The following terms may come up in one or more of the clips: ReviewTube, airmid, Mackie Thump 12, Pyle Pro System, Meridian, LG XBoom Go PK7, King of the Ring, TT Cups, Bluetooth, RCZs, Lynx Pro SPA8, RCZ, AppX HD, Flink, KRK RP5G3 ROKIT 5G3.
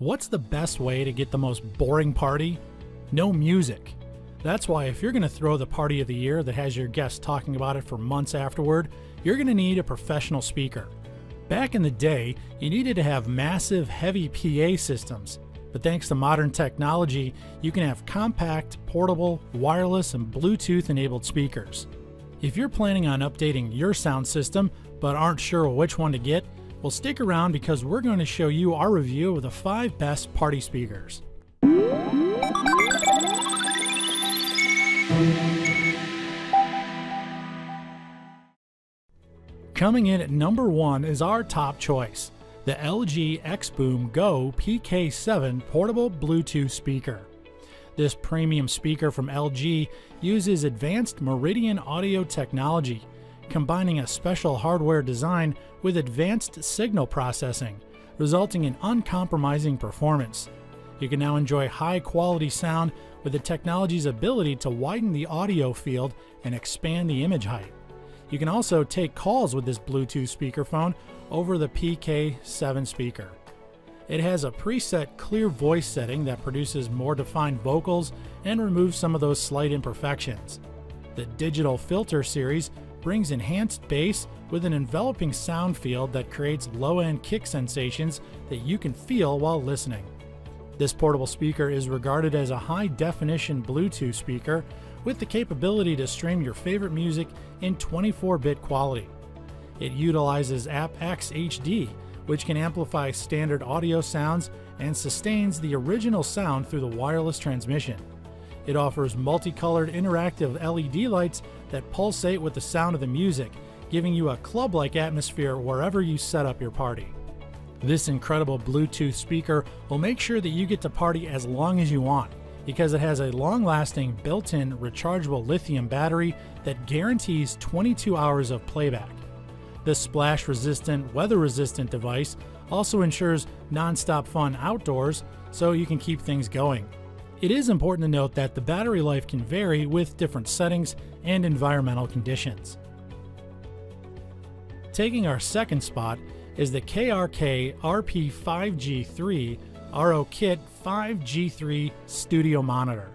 What's the best way to get the most boring party? No music. That's why if you're going to throw the party of the year that has your guests talking about it for months afterward, you're going to need a professional speaker. Back in the day, you needed to have massive, heavy PA systems, but thanks to modern technology, you can have compact, portable, wireless, and Bluetooth-enabled speakers. If you're planning on updating your sound system but aren't sure which one to get, well, stick around because we're going to show you our review of the 5 best party speakers. Coming in at number 1 is our top choice, the LG XBoom Go PK7 Portable Bluetooth Speaker. This premium speaker from LG uses advanced Meridian audio technology, combining a special hardware design with advanced signal processing, resulting in uncompromising performance. You can now enjoy high-quality sound with the technology's ability to widen the audio field and expand the image height. You can also take calls with this Bluetooth speakerphone over the PK7 speaker. It has a preset clear voice setting that produces more defined vocals and removes some of those slight imperfections. The Digital Filter series brings enhanced bass with an enveloping sound field that creates low-end kick sensations that you can feel while listening. This portable speaker is regarded as a high-definition Bluetooth speaker with the capability to stream your favorite music in 24-bit quality. It utilizes AppX HD, which can amplify standard audio sounds and sustains the original sound through the wireless transmission. It offers multicolored interactive LED lights that pulsate with the sound of the music, giving you a club-like atmosphere wherever you set up your party. This incredible Bluetooth speaker will make sure that you get to party as long as you want, because it has a long-lasting built-in rechargeable lithium battery that guarantees 22 hours of playback. This splash-resistant, weather-resistant device also ensures non-stop fun outdoors, so you can keep things going. It is important to note that the battery life can vary with different settings and environmental conditions. Taking our second spot is the KRK RP5G3 ROKIT 5G3 Studio Monitor.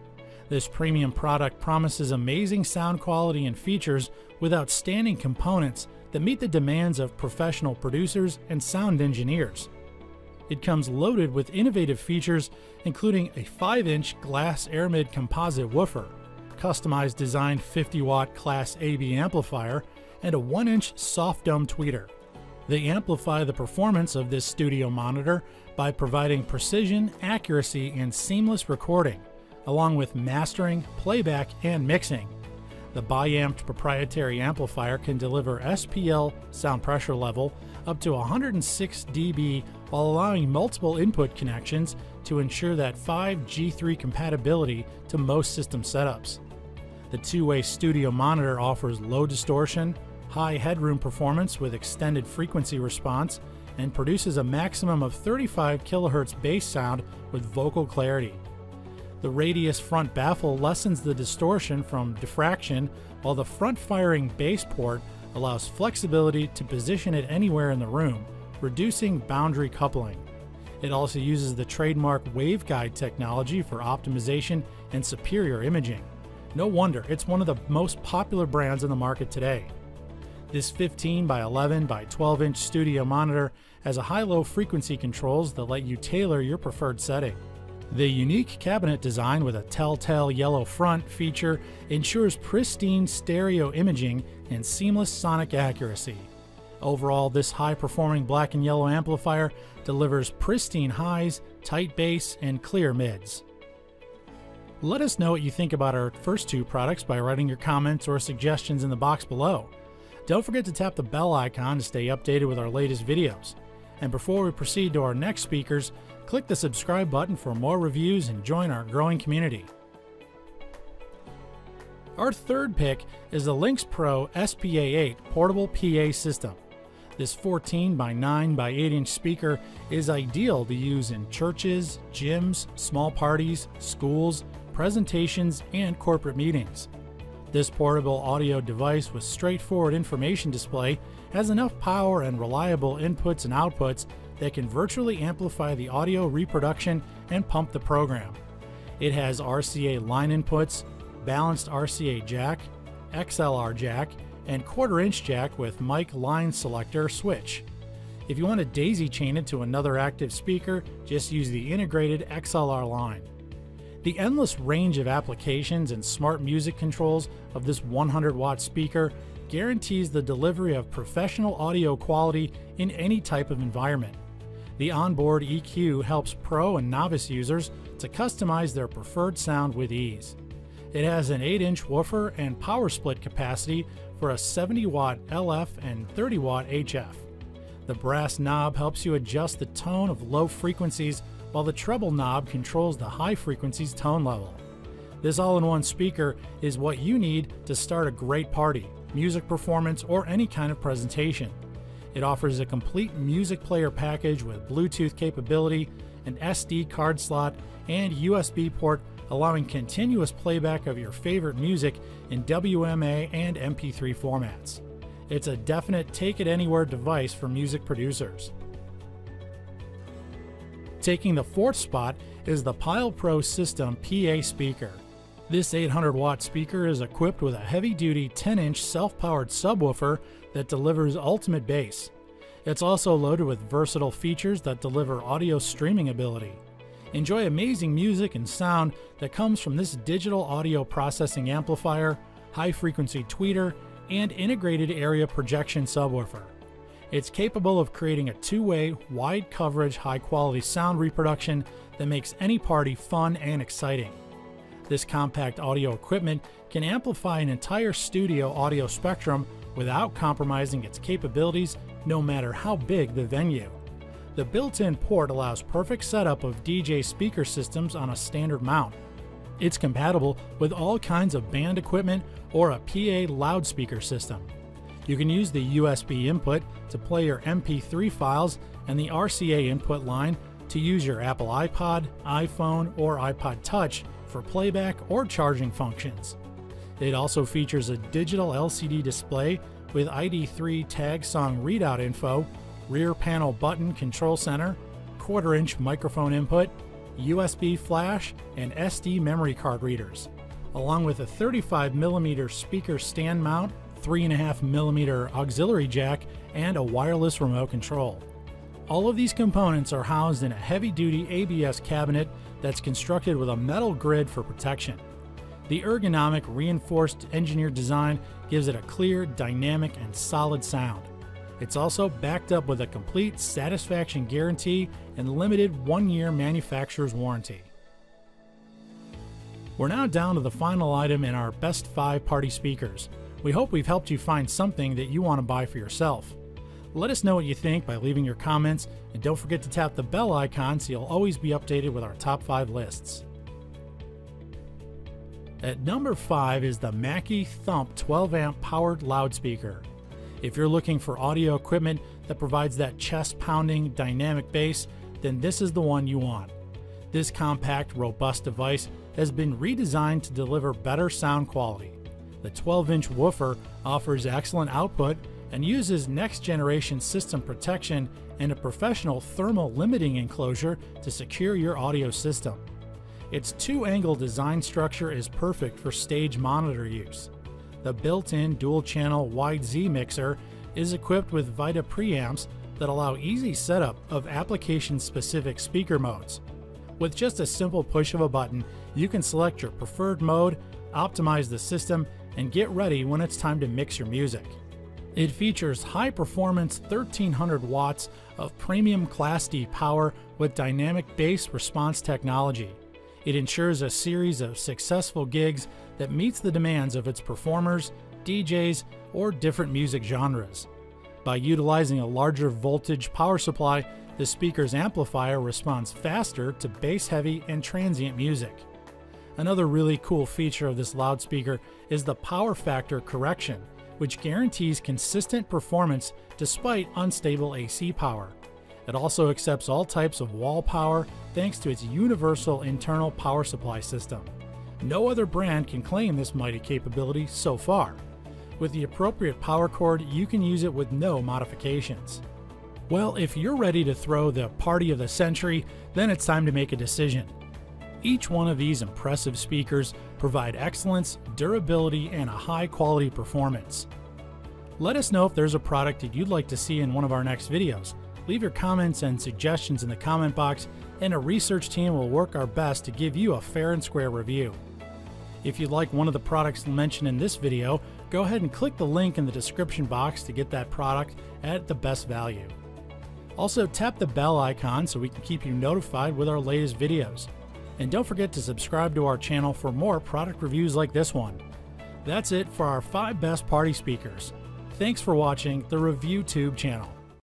This premium product promises amazing sound quality and features with outstanding components that meet the demands of professional producers and sound engineers. It comes loaded with innovative features, including a 5-inch glass airmid composite woofer, customized designed 50-watt Class AB amplifier, and a 1-inch soft dome tweeter. They amplify the performance of this studio monitor by providing precision, accuracy, and seamless recording, along with mastering, playback, and mixing. The bi-amped proprietary amplifier can deliver SPL sound pressure level up to 106 dB while allowing multiple input connections to ensure that 5G3 compatibility to most system setups. The two-way studio monitor offers low distortion, high headroom performance with extended frequency response, and produces a maximum of 35 kHz bass sound with vocal clarity. The radius front baffle lessens the distortion from diffraction, while the front-firing bass port allows flexibility to position it anywhere in the room, reducing boundary coupling. It also uses the trademark waveguide technology for optimization and superior imaging. No wonder it's one of the most popular brands in the market today. This 15 by 11 by 12 inch studio monitor has a high-low frequency controls that let you tailor your preferred setting. The unique cabinet design with a telltale yellow front feature ensures pristine stereo imaging and seamless sonic accuracy. Overall, this high-performing black and yellow amplifier delivers pristine highs, tight bass, and clear mids. Let us know what you think about our first two products by writing your comments or suggestions in the box below. Don't forget to tap the bell icon to stay updated with our latest videos. And before we proceed to our next speakers, click the subscribe button for more reviews and join our growing community. Our third pick is the Lynx Pro SPA8 Portable PA System. This 14 by 9 by 8 inch speaker is ideal to use in churches, gyms, small parties, schools, presentations, and corporate meetings. This portable audio device with straightforward information display has enough power and reliable inputs and outputs that can virtually amplify the audio reproduction and pump the program. It has RCA line inputs, balanced RCA jack, XLR jack, and quarter-inch jack with mic line selector switch. If you want to daisy chain it to another active speaker, just use the integrated XLR line. The endless range of applications and smart music controls of this 100-watt speaker guarantees the delivery of professional audio quality in any type of environment. The onboard EQ helps pro and novice users to customize their preferred sound with ease. It has an 8-inch woofer and power split capacity for a 70-watt LF and 30-watt HF. The brass knob helps you adjust the tone of low frequencies, while the treble knob controls the high frequencies tone level. This all-in-one speaker is what you need to start a great party, music performance, or any kind of presentation. It offers a complete music player package with Bluetooth capability, an SD card slot, and USB port, allowing continuous playback of your favorite music in WMA and MP3 formats. It's a definite take-it-anywhere device for music producers. Taking the fourth spot is the Pyle Pro System PA speaker. This 800-watt speaker is equipped with a heavy-duty 10-inch self-powered subwoofer that delivers ultimate bass. It's also loaded with versatile features that deliver audio streaming ability. Enjoy amazing music and sound that comes from this digital audio processing amplifier, high-frequency tweeter, and integrated area projection subwoofer. It's capable of creating a two-way, wide-coverage, high-quality sound reproduction that makes any party fun and exciting. This compact audio equipment can amplify an entire studio audio spectrum without compromising its capabilities, no matter how big the venue. The built-in port allows perfect setup of DJ speaker systems on a standard mount. It's compatible with all kinds of band equipment or a PA loudspeaker system. You can use the USB input to play your MP3 files and the RCA input line to use your Apple iPod, iPhone, or iPod Touch for playback or charging functions. It also features a digital LCD display with ID3 tag song readout info, rear panel button control center, quarter-inch microphone input, USB flash, and SD memory card readers, along with a 35mm speaker stand mount, 3.5mm auxiliary jack, and a wireless remote control. All of these components are housed in a heavy-duty ABS cabinet that's constructed with a metal grid for protection. The ergonomic, reinforced engineered design gives it a clear, dynamic, and solid sound. It's also backed up with a complete satisfaction guarantee and limited one-year manufacturer's warranty. We're now down to the final item in our best 5 party speakers. We hope we've helped you find something that you want to buy for yourself. Let us know what you think by leaving your comments, and don't forget to tap the bell icon so you'll always be updated with our top 5 lists. At number 5 is the Mackie Thump 12 amp powered loudspeaker. If you're looking for audio equipment that provides that chest-pounding, dynamic bass, then this is the one you want. This compact, robust device has been redesigned to deliver better sound quality. The 12-inch woofer offers excellent output and uses next-generation system protection and a professional thermal limiting enclosure to secure your audio system. Its two-angle design structure is perfect for stage monitor use. The built-in dual-channel YZ mixer is equipped with Vita preamps that allow easy setup of application-specific speaker modes. With just a simple push of a button, you can select your preferred mode, optimize the system, and get ready when it's time to mix your music. It features high-performance 1,300 watts of premium Class D power with dynamic bass response technology. It ensures a series of successful gigs that meets the demands of its performers, DJs, or different music genres. By utilizing a larger voltage power supply, the speaker's amplifier responds faster to bass-heavy and transient music. Another really cool feature of this loudspeaker is the power factor correction, which guarantees consistent performance despite unstable AC power. It also accepts all types of wall power thanks to its universal internal power supply system. No other brand can claim this mighty capability so far. With the appropriate power cord, you can use it with no modifications. Well, if you're ready to throw the party of the century, then it's time to make a decision. Each one of these impressive speakers provide excellence, durability, and a high-quality performance. Let us know if there's a product that you'd like to see in one of our next videos. Leave your comments and suggestions in the comment box, and a research team will work our best to give you a fair and square review. If you'd like one of the products mentioned in this video, go ahead and click the link in the description box to get that product at the best value. Also, tap the bell icon so we can keep you notified with our latest videos. And don't forget to subscribe to our channel for more product reviews like this one. That's it for our 5 best party speakers. Thanks for watching the ReviewTube channel.